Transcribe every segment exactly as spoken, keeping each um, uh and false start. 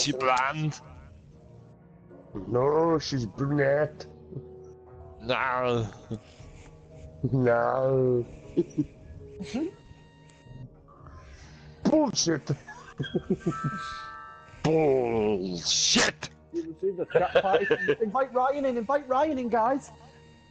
Is she blonde? No, she's brunette. No. No. Bullshit. Bullshit. You see the chat party. Invite Ryan in. Invite Ryan in, guys.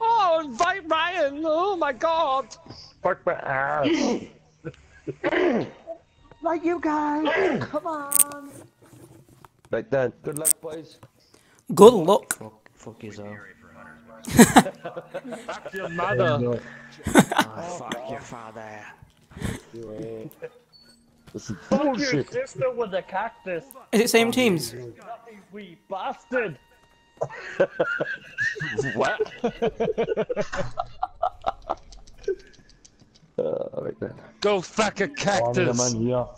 Oh, invite Ryan. Oh, my God. Fuck my ass. Like you guys, come on. Right then. Good luck, boys. Good luck. Fuck, fuck yourself. Fuck your mother. Oh, fuck your father. This is bullshit. Fuck your sister with a cactus. Is it same teams? We bastard. What? Uh, right there. Go fuck a cactus! Oh,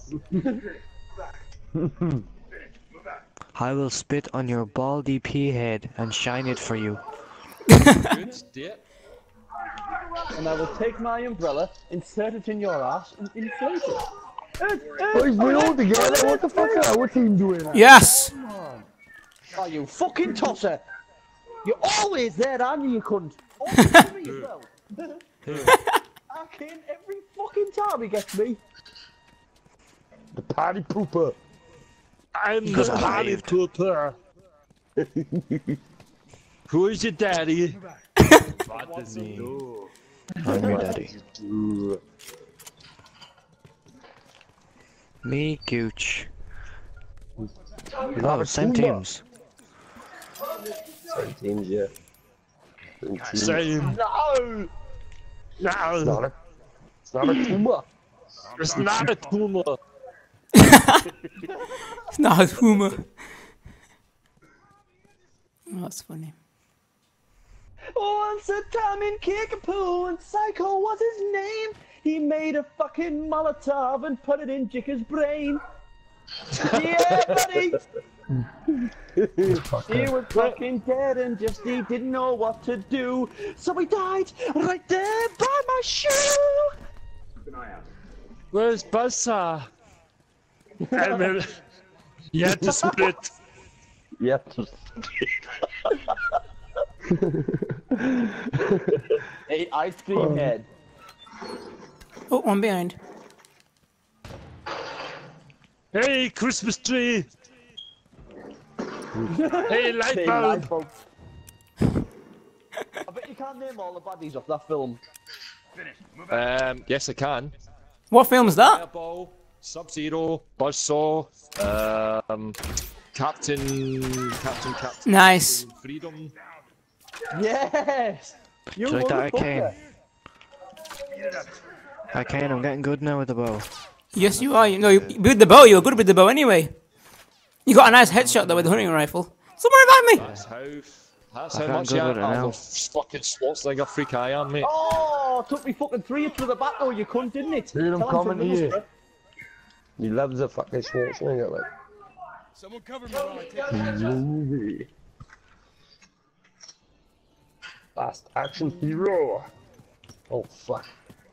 I will spit on your baldy pea head and shine it for you. And I will take my umbrella, insert it in your ass, and inflate it. Boys, we're all together. What the fuck are our team doing? Now? Yes. Come on. Oh, you fucking tosser! You're always there, aren't you, you cunt? Always for yourself. Arcane every fucking time he gets me. The party pooper. I'm the party pooper. Who is your daddy? What is he? I'm your daddy. Me, Gooch. No, same teams. Same teams, yeah. Same. Teams. Same. No! No, it's not a, it's not a tumor. It's not a tumor. It's not a tumor. That's funny. Once a time in Kickapoo, and Psycho was his name. He made a fucking Molotov and put it in Jicka's brain. Yeah, buddy. He was fucking dead and just he didn't know what to do, so he died right there by my shoe. Where's Buzzsaw? I mean, you had to split. You had to split. Hey, ice cream um. head. Oh, one behind. Hey, Christmas tree! Hey, light bulb! I bet you can't name all the baddies of that film. Um, yes I can. What film is that? Fireball, Sub Zero, Buzzsaw, um, Captain, Captain, Captain. Nice. Freedom. Yes! You like that, Arcane? Arcane, I'm getting good now with the bow. Yes, you are. You know, you, with the bow, you were good with the bow anyway. You got a nice headshot though with the hunting rifle. Someone invite me! That's how, that's how much I have a fucking Schwarzenegger freak eye on me. Oh, took me fucking three through the back though, you cunt, didn't it? Dude, I'm coming here. You love the fucking Schwarzenegger, like. Someone cover me. Last Action Hero. Oh, fuck.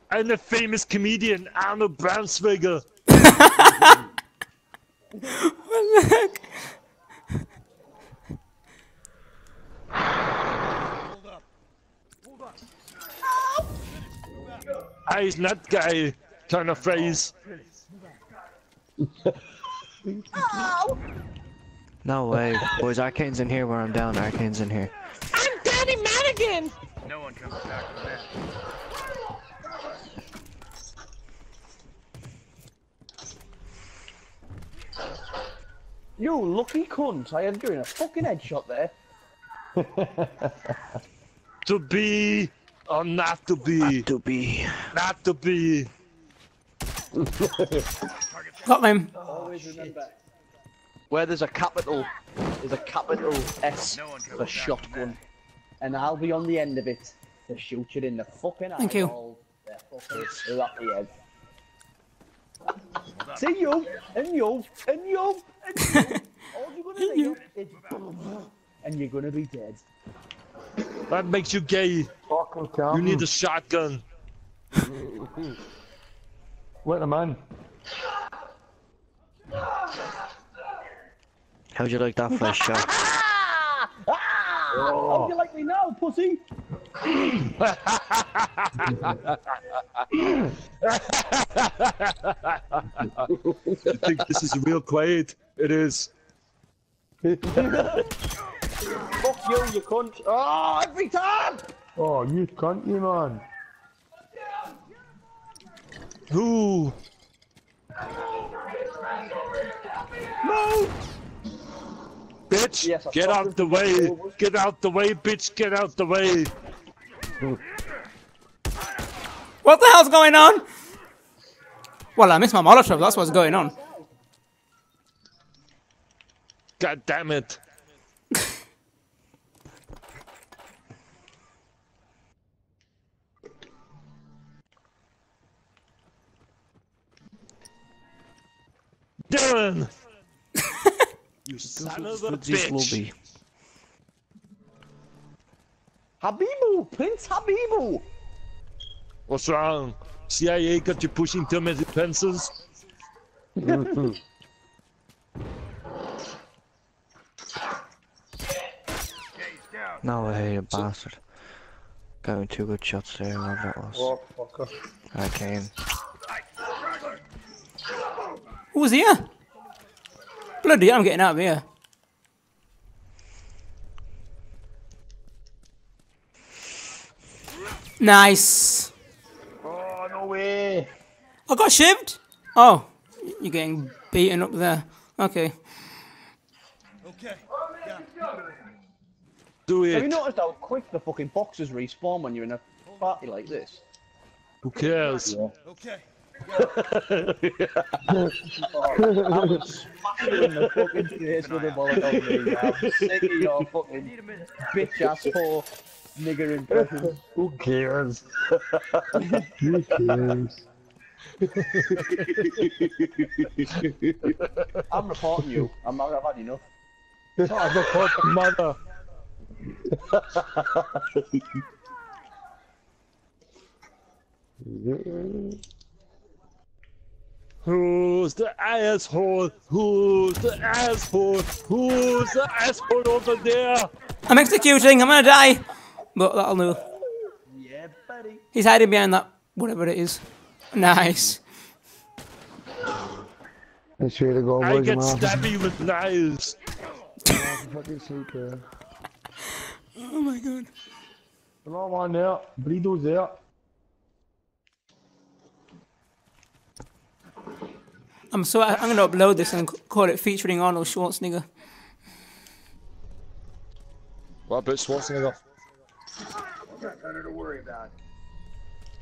I'm the famous comedian Arnold Schwarzenegger. What the heck? Hold up. Hold up. Oh. I's not guy kind of phrase. Oh. No way, boys. Arcane's in here where I'm down. Arcane's in here. I'm Danny Madigan. No one comes back from that. You lucky cunt, I am doing a fucking headshot there. To be or not to be? Not to be. Not to be. Got him. Always remember. Where there's a capital, there's a capital S for shotgun. And I'll be on the end of it to shoot you in the fucking eyeball. Thank you. Fucking lucky head. See you, and you, and you, and you. All you're gonna do is and you're gonna be dead. That makes you gay. You need a shotgun. What a man. How'd you like that first shot? Ah! Oh. How'd you like me now, pussy? I think this is real quiet. It is. Fuck you, you cunt. Oh, every time! Oh, you cunt, you man. Ooh. No! Bitch, yes, get out the way! Get out the way, bitch, get out the way! What the hell's going on? Well, I missed my Molotov, that's what's going on. God damn it. Dylan! You son of a bitch! Habibu! Prince Habibu! What's wrong? C I A got you pushing too many pencils? No way, you bastard. Going two good shots there, whatever that was. Oh, fucker. Arcane. Who was here? Bloody, I'm getting out of here. Nice. Oh, no way. I got shivved. Oh, you're getting beaten up there. Okay. Okay. Yeah. Do it. Have you noticed how quick the fucking boxes respawn when you're in a party like this? Who cares? Yeah. Okay. Who cares? Who cares? I'm reporting you. I'm not, I've had enough. I report mother. Who's the asshole? Who's the asshole? Who's the asshole over there? I'm executing, I'm gonna die! But that'll do. Yeah, buddy. He's hiding behind that, whatever it is. Nice. I get stabby with knives. Oh my god. Come on there, bleed those there. I'm so I'm gonna upload this and call it featuring Arnold Schwarzenegger. What about Schwarzenegger? I've got nothing to worry about.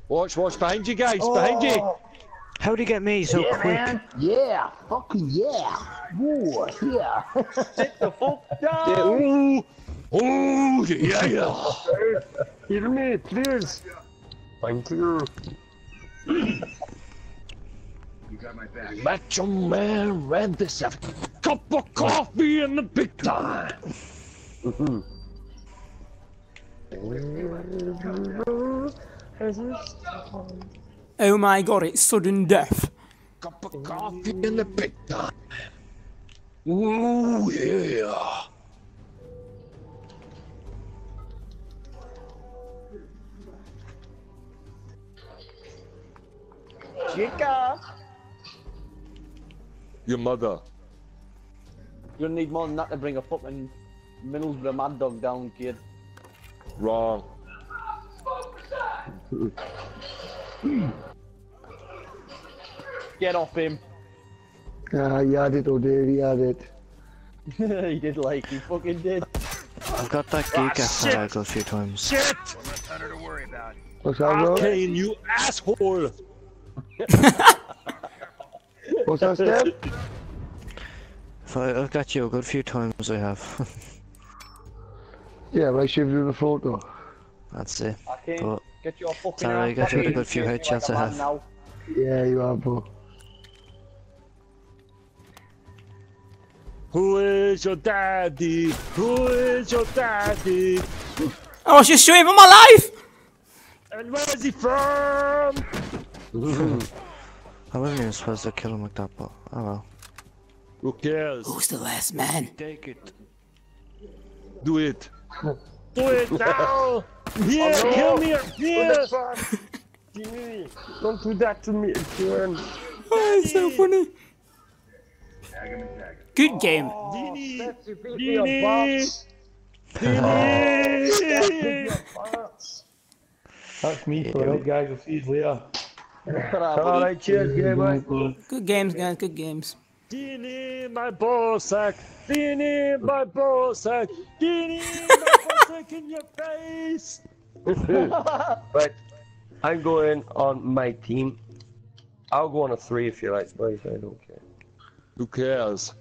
Watch, watch behind you guys, oh. behind you. How'd he get me so yeah, quick? Man. Yeah, fucking yeah. Ooh, yeah. Sit the fuck down. Yeah, ooh, ooh, yeah, yeah. Hear me, please. Thank you. You got my back. Macho Man ran this after a cup of coffee in the big time. Oh my god, it's sudden death. Cup of coffee in the big time. Ooh, yeah. Jicka! Your mother. You're gonna need more than that to bring a fucking Middlesbrough mad dog down, kid. Wrong. Get off him. Ah, uh, he had it, oh dear, he had it. He did like, he fucking did. I've got that geek after I go a few times. Shit! What's that, bro? Arcane, you asshole! What's that, Steph? I've got you a good few times, I have. Yeah, but I shivved you in the throat though. That's it. But get your fucking sorry, I got you a good few headshots like I have. Now. Yeah, you are, bro. Who is your daddy? Who is your daddy? I was just shooting for my life! And where is he from? I wasn't even supposed to kill him like that, but oh well. Who cares? Who's the last man? Take it. Do it. Do it now! Here, oh, no. Kill me! Here! Kill me! Don't do that to me again! Oh, it's so funny! Good game! Oh, Dini! Dini! Dini! That's me for it, guys. We'll see you later. Alright, cheers, game. Good games, guys. Good games. Dini, my ball sack! Dini, my ball sack! Dini, my ball sack in your face! But I'm going on my team. I'll go on a three if you like, boys. I don't care. Who cares?